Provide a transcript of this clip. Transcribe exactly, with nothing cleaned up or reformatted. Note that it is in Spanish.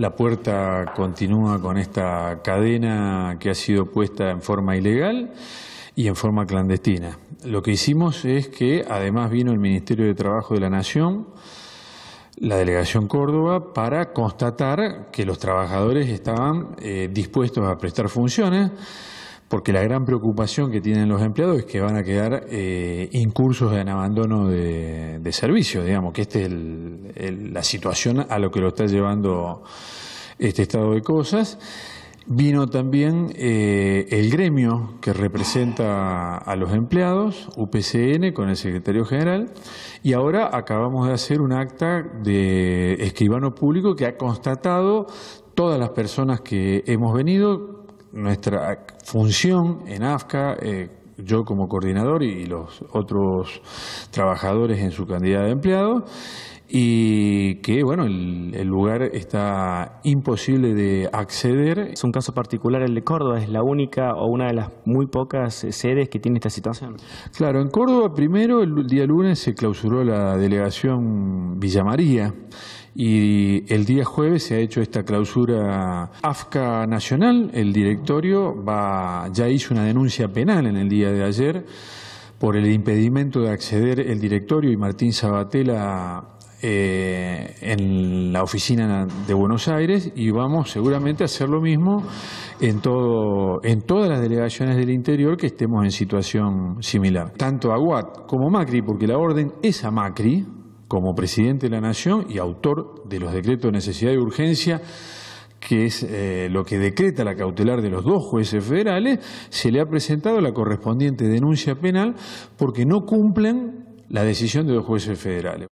La puerta continúa con esta cadena que ha sido puesta en forma ilegal y en forma clandestina. Lo que hicimos es que además vino el Ministerio de Trabajo de la Nación, la Delegación Córdoba, para constatar que los trabajadores estaban eh, dispuestos a prestar funciones, porque la gran preocupación que tienen los empleados es que van a quedar eh, incursos en abandono de, de servicio, digamos, que esta es el, el, la situación a lo que lo está llevando este estado de cosas. Vino también eh, el gremio que representa a los empleados, U P C N, con el secretario general, y ahora acabamos de hacer un acta de escribano público que ha constatado todas las personas que hemos venido. Nuestra función en AFCA, eh, yo como coordinador y los otros trabajadores en su cantidad de empleados, y que, bueno, el, el lugar está imposible de acceder. Es un caso particular el de Córdoba, es la única o una de las muy pocas sedes que tiene esta situación. Claro, en Córdoba primero, el día lunes, se clausuró la delegación Villamaría y el día jueves se ha hecho esta clausura AFCA Nacional. El directorio va, ya hizo una denuncia penal en el día de ayer por el impedimento de acceder el directorio y Martín Sabbatella Eh, en la oficina de Buenos Aires, y vamos seguramente a hacer lo mismo en, todo, en todas las delegaciones del interior que estemos en situación similar. Tanto Aguad como Macri, porque la orden es a Macri como presidente de la Nación y autor de los decretos de necesidad y urgencia, que es eh, lo que decreta la cautelar de los dos jueces federales, se le ha presentado la correspondiente denuncia penal porque no cumplen la decisión de los jueces federales.